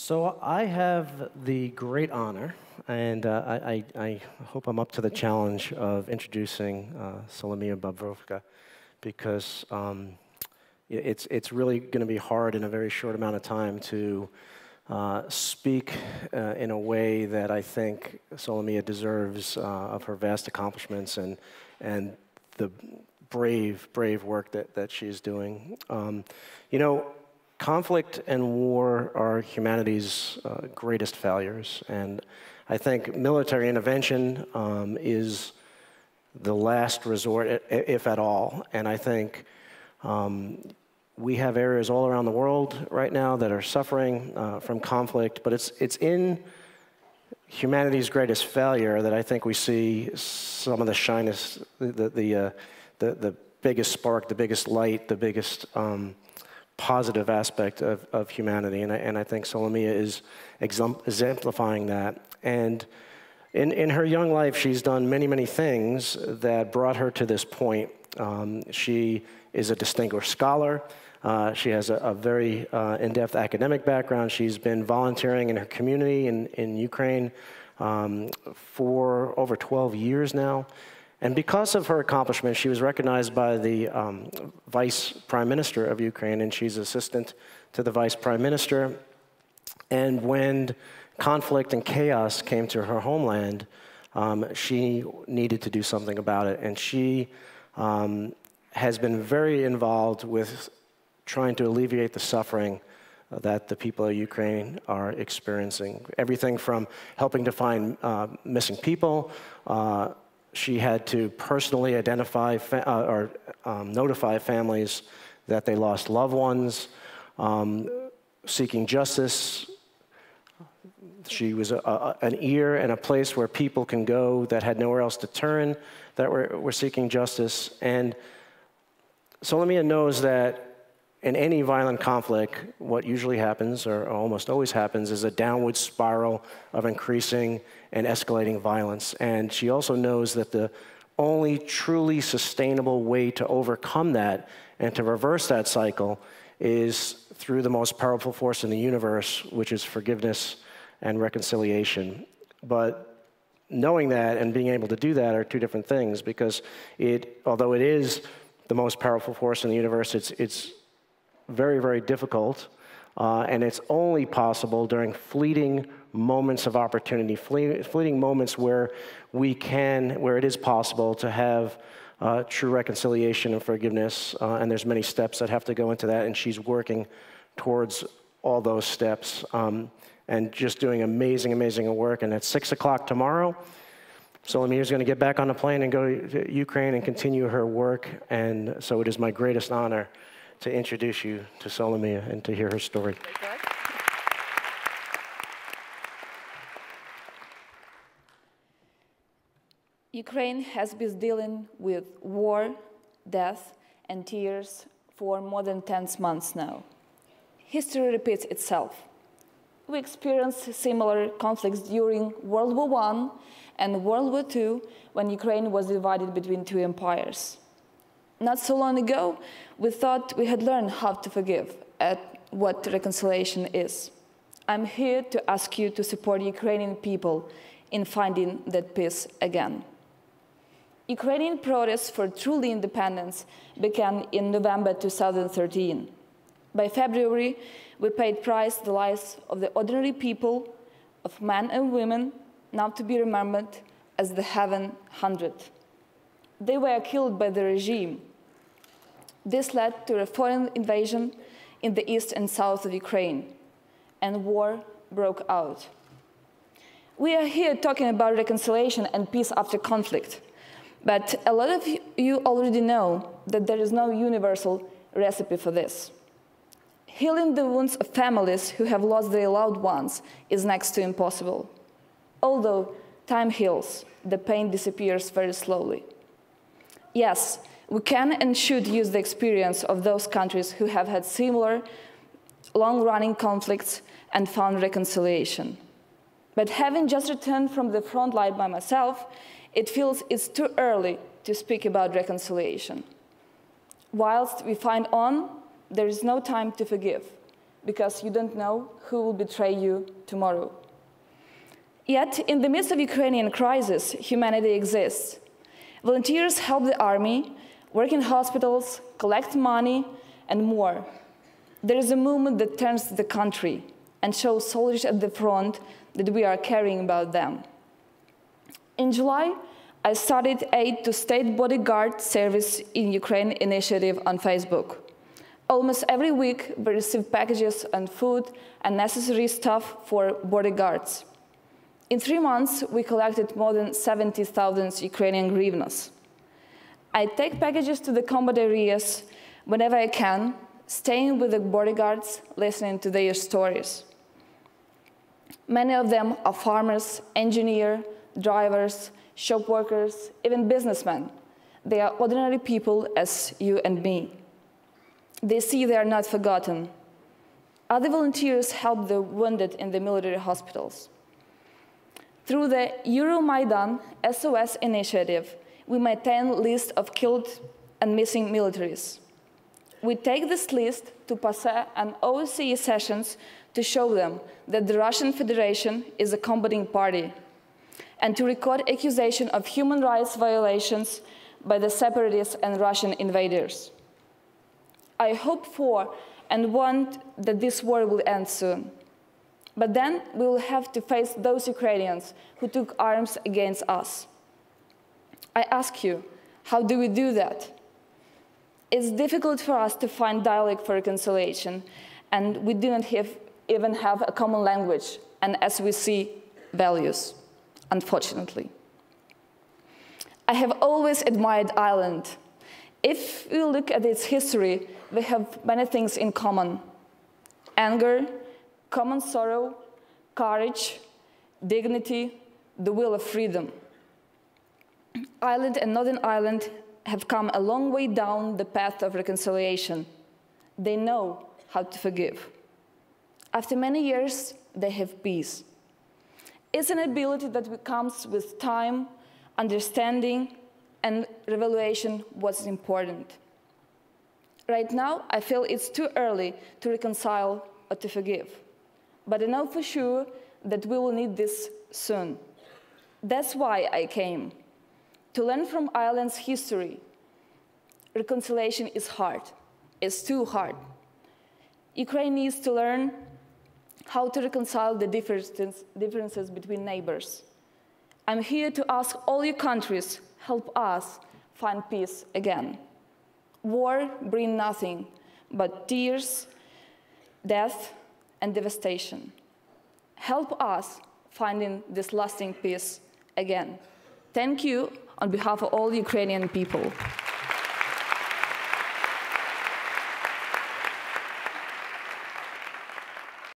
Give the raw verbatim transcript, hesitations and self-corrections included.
So I have the great honor, and uh, I, I hope I'm up to the challenge of introducing uh, Solomiia Bobrovska, because um, it's, it's really going to be hard in a very short amount of time to uh, speak uh, in a way that I think Solomiia deserves uh, of her vast accomplishments and, and the brave, brave work that, that she's doing. Um, you know, conflict and war are humanity's uh, greatest failures, and I think military intervention um, is the last resort, if at all. And I think um, we have areas all around the world right now that are suffering uh, from conflict, but it's, it's in humanity's greatest failure that I think we see some of the shyness, the, the, uh, the, the biggest spark, the biggest light, the biggest um, positive aspect of, of humanity, and I, and I think Solomiia is exemplifying that. And in, in her young life, she's done many, many things that brought her to this point. Um, she is a distinguished scholar. Uh, she has a, a very uh, in-depth academic background. She's been volunteering in her community in, in Ukraine um, for over twelve years now. And because of her accomplishments, she was recognized by the um, Vice Prime Minister of Ukraine, and she's assistant to the Vice Prime Minister. And when conflict and chaos came to her homeland, um, she needed to do something about it. And she um, has been very involved with trying to alleviate the suffering that the people of Ukraine are experiencing. Everything from helping to find uh, missing people, uh, she had to personally identify fa uh, or um, notify families that they lost loved ones, um, seeking justice. She was a, a, an ear and a place where people can go that had nowhere else to turn, that were, were seeking justice. And Solomiia knows that in any violent conflict, what usually happens, or almost always happens, is a downward spiral of increasing and escalating violence. And she also knows that the only truly sustainable way to overcome that and to reverse that cycle is through the most powerful force in the universe, which is forgiveness and reconciliation. But knowing that and being able to do that are two different things, because it, although it is the most powerful force in the universe, it's, it's very, very difficult, uh, and it's only possible during fleeting moments of opportunity, fle fleeting moments where we can, where it is possible to have uh, true reconciliation and forgiveness, uh, and there's many steps that have to go into that, and she's working towards all those steps, um, and just doing amazing, amazing work. And at six o'clock tomorrow, Solomiia is going to get back on the plane and go to Ukraine and continue her work, and so it is my greatest honor to introduce you to Solomiia and to hear her story. Ukraine has been dealing with war, death, and tears for more than ten months now. History repeats itself. We experienced similar conflicts during World War One and World War Two, when Ukraine was divided between two empires. Not so long ago, we thought we had learned how to forgive and what reconciliation is. I'm here to ask you to support Ukrainian people in finding that peace again. Ukrainian protests for true independence began in November two thousand thirteen. By February, we paid price the lives of the ordinary people, of men and women, now to be remembered as the Heavenly Hundred. They were killed by the regime. This led to a foreign invasion in the east and south of Ukraine, and war broke out. We are here talking about reconciliation and peace after conflict, but a lot of you already know that there is no universal recipe for this. Healing the wounds of families who have lost their loved ones is next to impossible. Although time heals, the pain disappears very slowly. Yes, we can and should use the experience of those countries who have had similar long-running conflicts and found reconciliation. But having just returned from the front line by myself, it feels it's too early to speak about reconciliation. Whilst we find on, there is no time to forgive, because you don't know who will betray you tomorrow. Yet, in the midst of Ukrainian crisis, humanity exists. Volunteers help the army, work in hospitals, collect money, and more. There is a movement that turns to the country and shows soldiers at the front that we are caring about them. In July, I started Aid to State Bodyguard Service in Ukraine initiative on Facebook. Almost every week, we receive packages and food and necessary stuff for bodyguards. In three months, we collected more than seventy thousand Ukrainian hryvnias. I take packages to the combat areas whenever I can, staying with the bodyguards, listening to their stories. Many of them are farmers, engineers, drivers, shop workers, even businessmen. They are ordinary people as you and me. They see they are not forgotten. Other volunteers help the wounded in the military hospitals. Through the Euromaidan S O S initiative, we maintain a list of killed and missing militaries. We take this list to PACE and O S C E sessions to show them that the Russian Federation is a combating party, and to record accusations of human rights violations by the separatists and Russian invaders. I hope for and want that this war will end soon. But then we will have to face those Ukrainians who took arms against us. I ask you, how do we do that? It's difficult for us to find dialogue for reconciliation, and we do not have, even have a common language, and as we see, values, unfortunately. I have always admired Ireland. If we look at its history, we have many things in common. Anger, common sorrow, courage, dignity, the will of freedom. Ireland and Northern Ireland have come a long way down the path of reconciliation. They know how to forgive. After many years, they have peace. It's an ability that comes with time, understanding, and revaluation what's important. Right now, I feel it's too early to reconcile or to forgive. But I know for sure that we will need this soon. That's why I came, to learn from Ireland's history. Reconciliation is hard. It's too hard. Ukraine needs to learn how to reconcile the differences between neighbors. I'm here to ask all you countries, help us find peace again. War brings nothing but tears, death, and devastation. Help us finding this lasting peace again. Thank you on behalf of all the Ukrainian people.